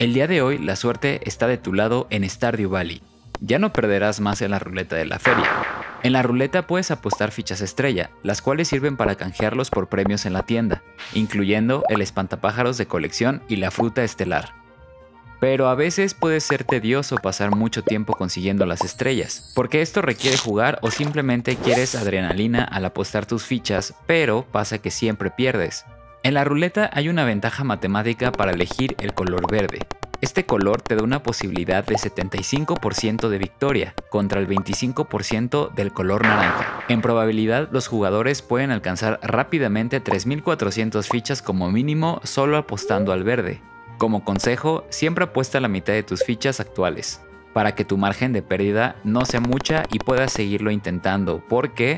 El día de hoy la suerte está de tu lado en Stardew Valley. Ya no perderás más en la ruleta de la feria. En la ruleta puedes apostar fichas estrella, las cuales sirven para canjearlos por premios en la tienda, incluyendo el espantapájaros de colección y la fruta estelar. Pero a veces puede ser tedioso pasar mucho tiempo consiguiendo las estrellas, porque esto requiere jugar o simplemente quieres adrenalina al apostar tus fichas, pero pasa que siempre pierdes. En la ruleta hay una ventaja matemática para elegir el color verde. Este color te da una posibilidad de 75% de victoria contra el 25% del color naranja. En probabilidad, los jugadores pueden alcanzar rápidamente 3.400 fichas como mínimo solo apostando al verde. Como consejo, siempre apuesta la mitad de tus fichas actuales, para que tu margen de pérdida no sea mucha y puedas seguirlo intentando, porque